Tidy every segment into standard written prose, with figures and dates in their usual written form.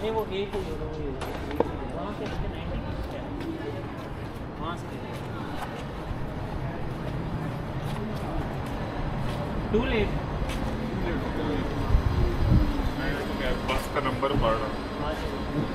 नहीं वो एक ही होगा वहाँ से लेके 90 वहाँ से टू लेट बस का नंबर पढ़ रहा हूँ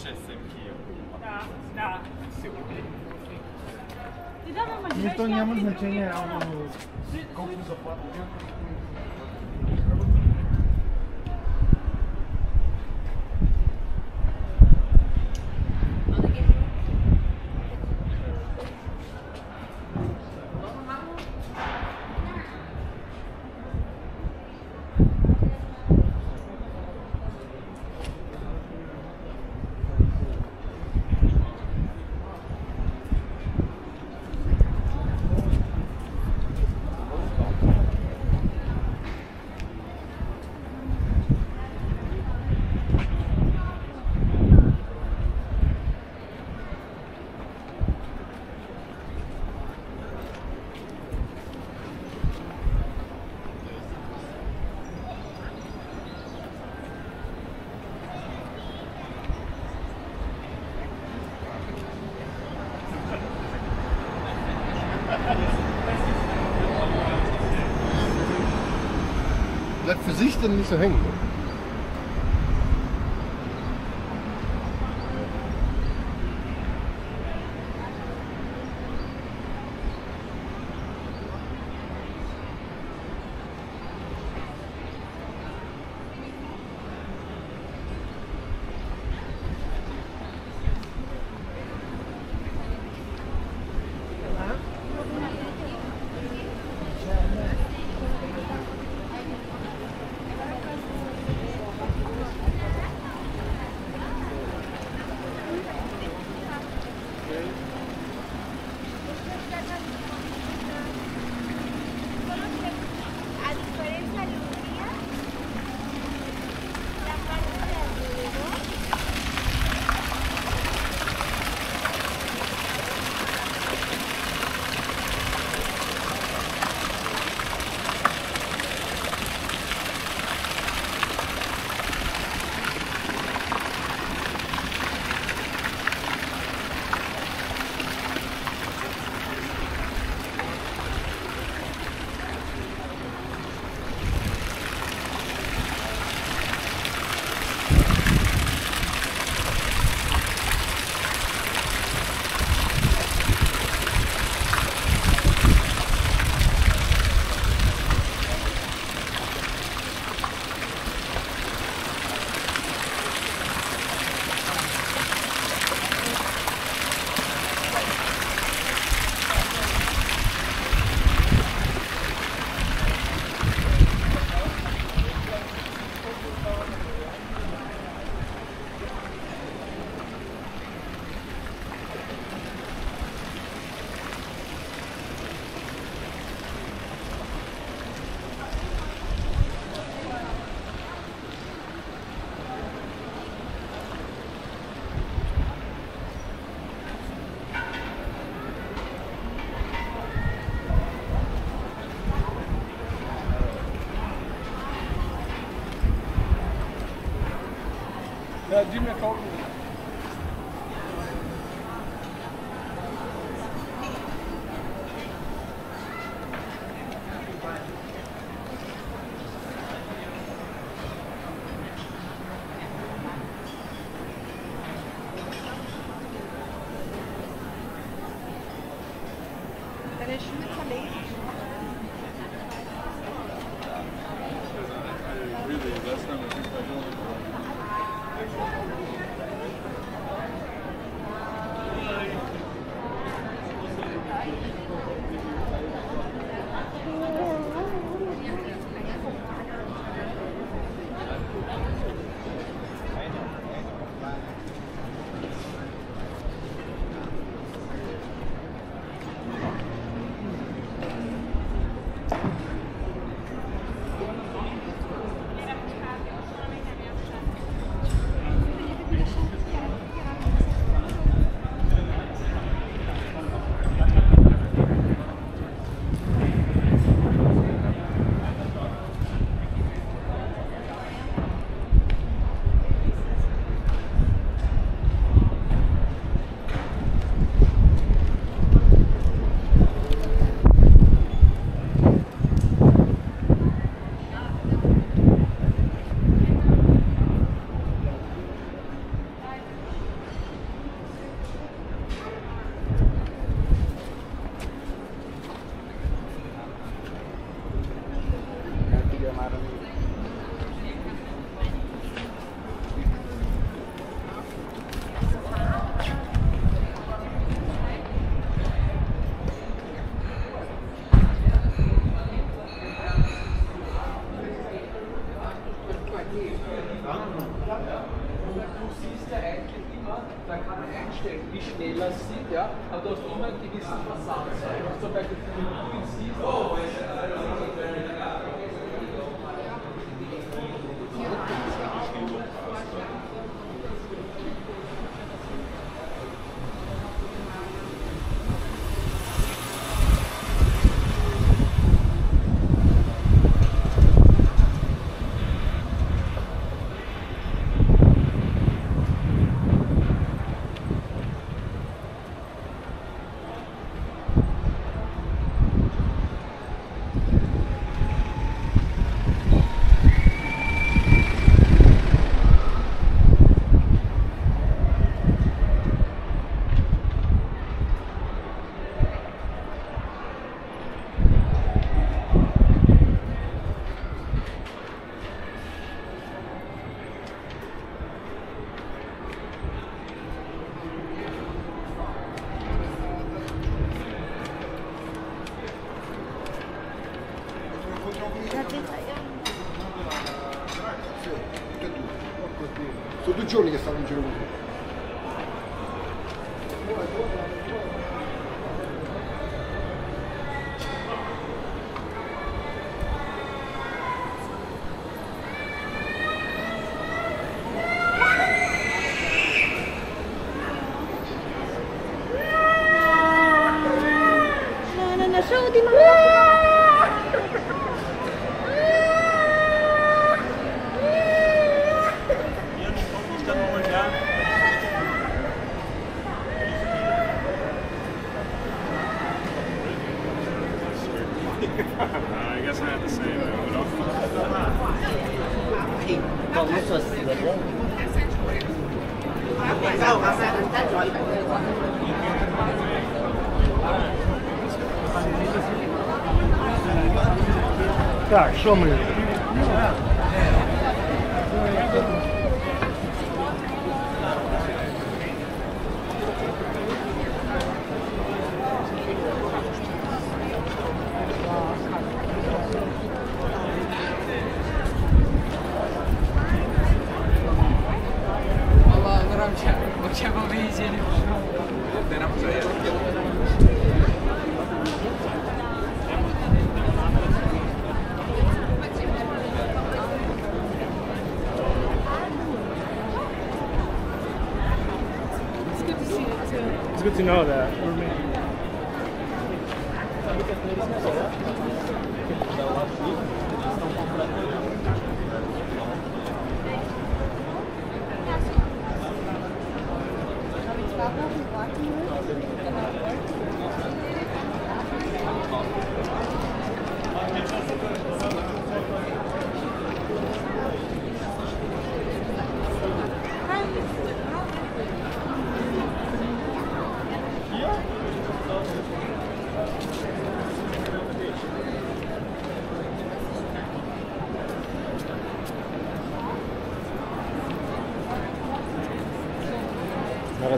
Chef anch'io. Da, sicuramente. Никто не имеет значения, а колко заплата. Bleibt für sich dann nicht so hängen. Да, Дима Каурин. Du siehst ja eigentlich immer, da kann man einstellen, wie schnell er sieht, ja, aber du hast immer einen gewissen Versatz. Also zum Beispiel, wenn du ihn siehst, sono due giorni che stanno in giro così. I guess I had to say that I would offer. Так, що ми? It's good to know that.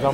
Там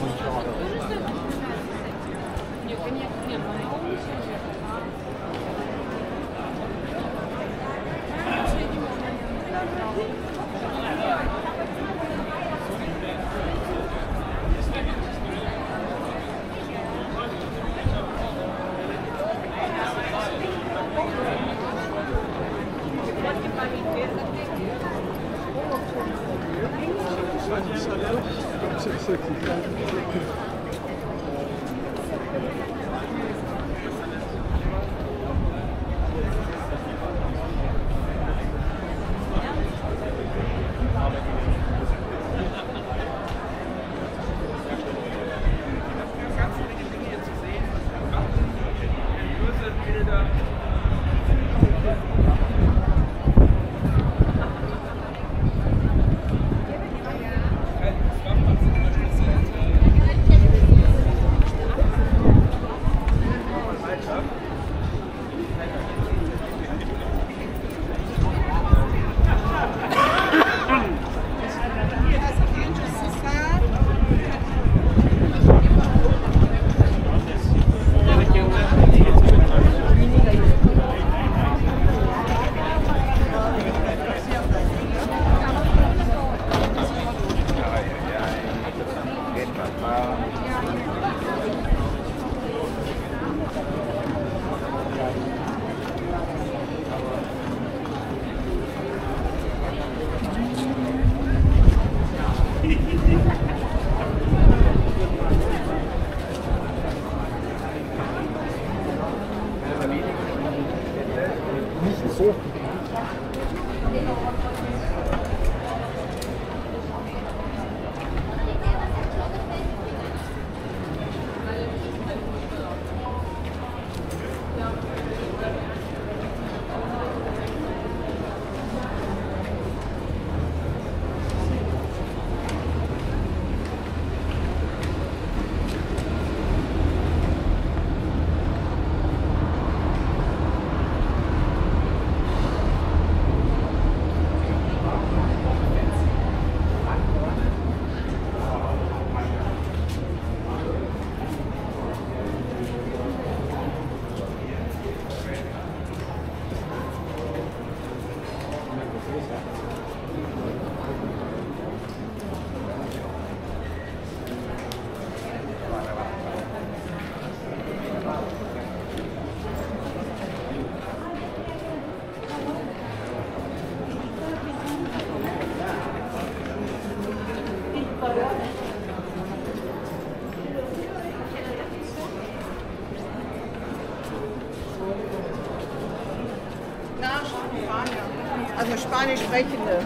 also Spanisch Sprechende.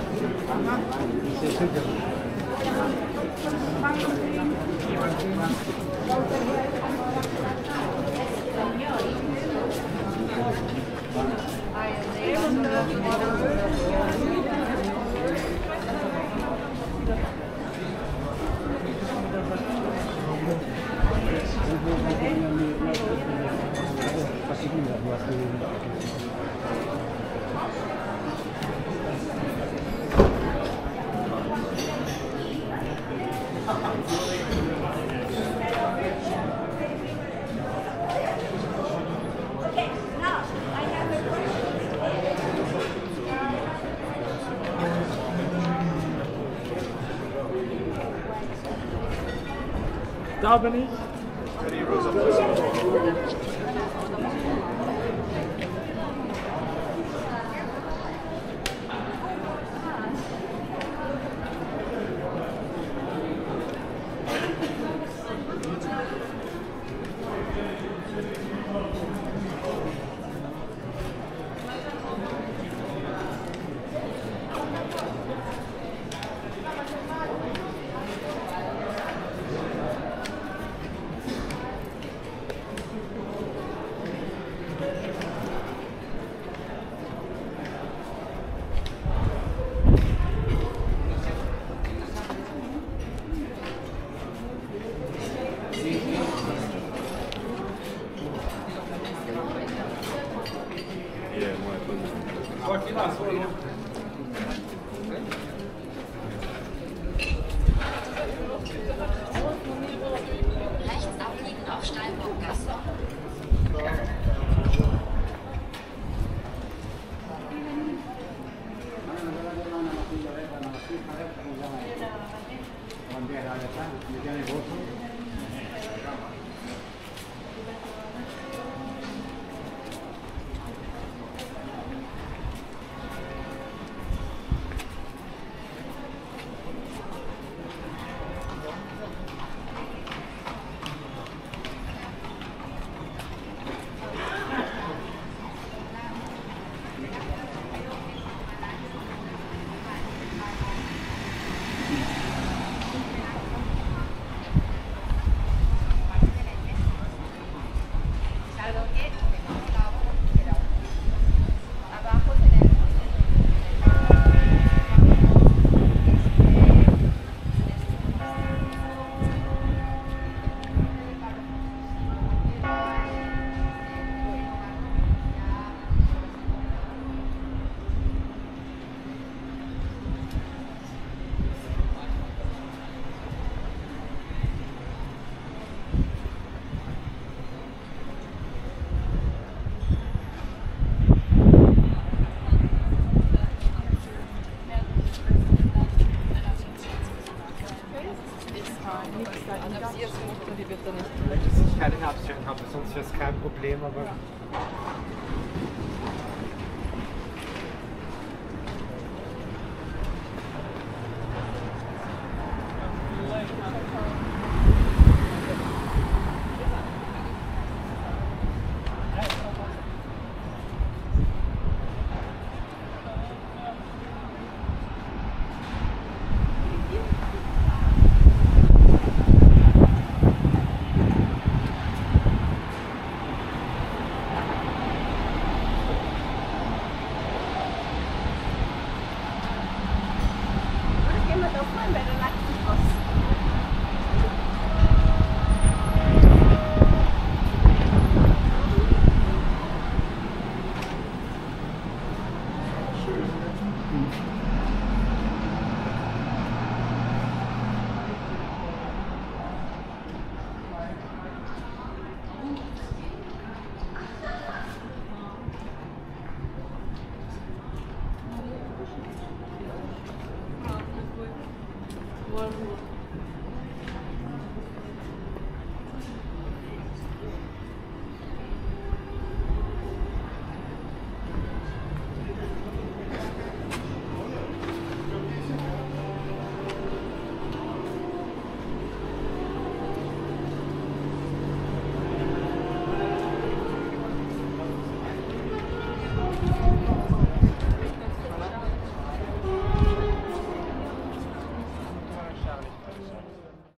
Da bin ich. One more.